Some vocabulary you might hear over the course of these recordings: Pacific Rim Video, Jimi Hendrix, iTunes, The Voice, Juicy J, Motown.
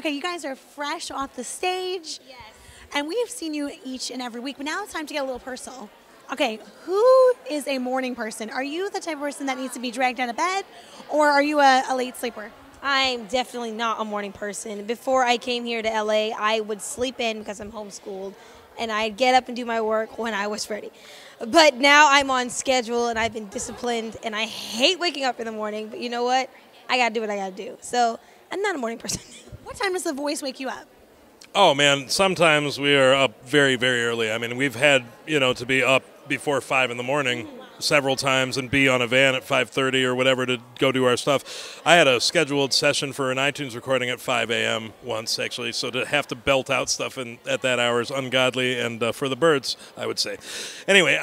Okay, you guys are fresh off the stage. Yes. And we have seen you each and every week, but now it's time to get a little personal. Okay, who is a morning person? Are you the type of person that needs to be dragged out of bed, or are you a late sleeper? I'm definitely not a morning person. Before I came here to LA, I would sleep in because I'm homeschooled, and I'd get up and do my work when I was ready. But now I'm on schedule, and I've been disciplined, and I hate waking up in the morning, but you know what? I gotta do what I gotta do. So I'm not a morning person. What time does The Voice wake you up? Oh, man, sometimes we are up very, very early. I mean, we've had, you know, to be up before 5 in the morning several times and be on a van at 5:30 or whatever to go do our stuff. I had a scheduled session for an iTunes recording at 5 a.m. once, actually, so to have to belt out stuff at that hour is ungodly and for the birds, I would say. Anyway,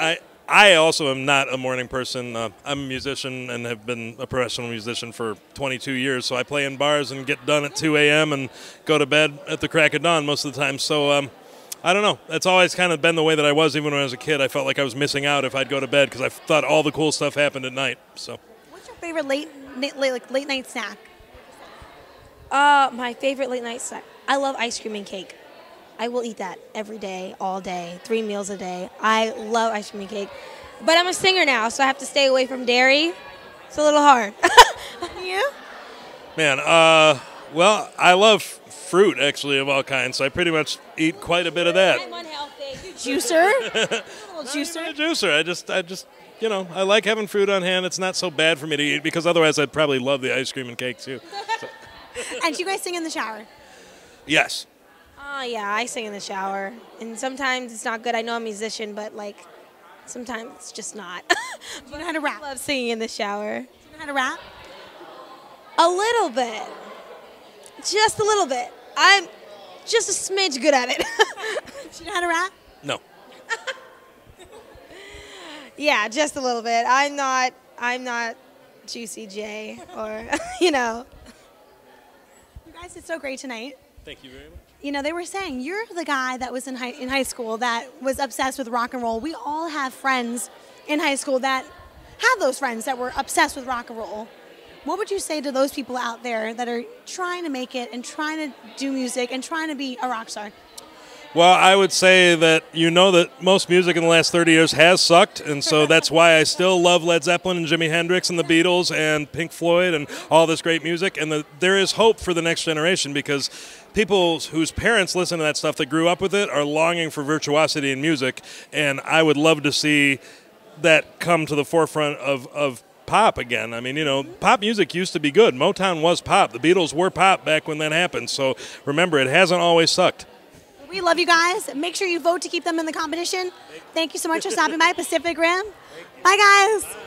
I also am not a morning person. I'm a musician and have been a professional musician for 22 years, so I play in bars and get done at 2 a.m. and go to bed at the crack of dawn most of the time. So I don't know. That's always kind of been the way that I was. Even when I was a kid, I felt like I was missing out if I'd go to bed because I thought all the cool stuff happened at night. So, what's your favorite late night snack? My favorite late night snack. I love ice cream and cake. I will eat that every day, all day, 3 meals a day. I love ice cream and cake. But I'm a singer now, so I have to stay away from dairy. It's a little hard. You? Man, well, I love fruit, actually, of all kinds, so I pretty much eat quite a bit of that. I'm unhealthy. You juicer? A little juicer? I'm a juicer. I just, you know, I like having fruit on hand. It's not so bad for me to eat, because otherwise I'd probably love the ice cream and cake, too. So. And do you guys sing in the shower? Yes. Oh, yeah, I sing in the shower, and sometimes it's not good. I know I'm a musician, but, like, sometimes it's just not. Do you know how to rap? I love singing in the shower. Do you know how to rap? A little bit. Just a little bit. I'm just a smidge good at it. Do you know how to rap? No. Yeah, just a little bit. I'm not Juicy J or, you know. You guys did so great tonight. Thank you very much. You know, they were saying, you're the guy that was in high school that was obsessed with rock and roll. We all have friends in high school that had those friends that were obsessed with rock and roll. What would you say to those people out there that are trying to make it and trying to do music and trying to be a rock star? Well, I would say that you know that most music in the last 30 years has sucked, and so that's why I still love Led Zeppelin and Jimi Hendrix and the Beatles and Pink Floyd and all this great music, and there is hope for the next generation because people whose parents listen to that stuff that grew up with it are longing for virtuosity in music, and I would love to see that come to the forefront of pop again. I mean, you know, pop music used to be good. Motown was pop. The Beatles were pop back when that happened, so remember, it hasn't always sucked. We love you guys. Make sure you vote to keep them in the competition. Thank you so much for stopping by Pacific Rim. Bye, guys. Bye.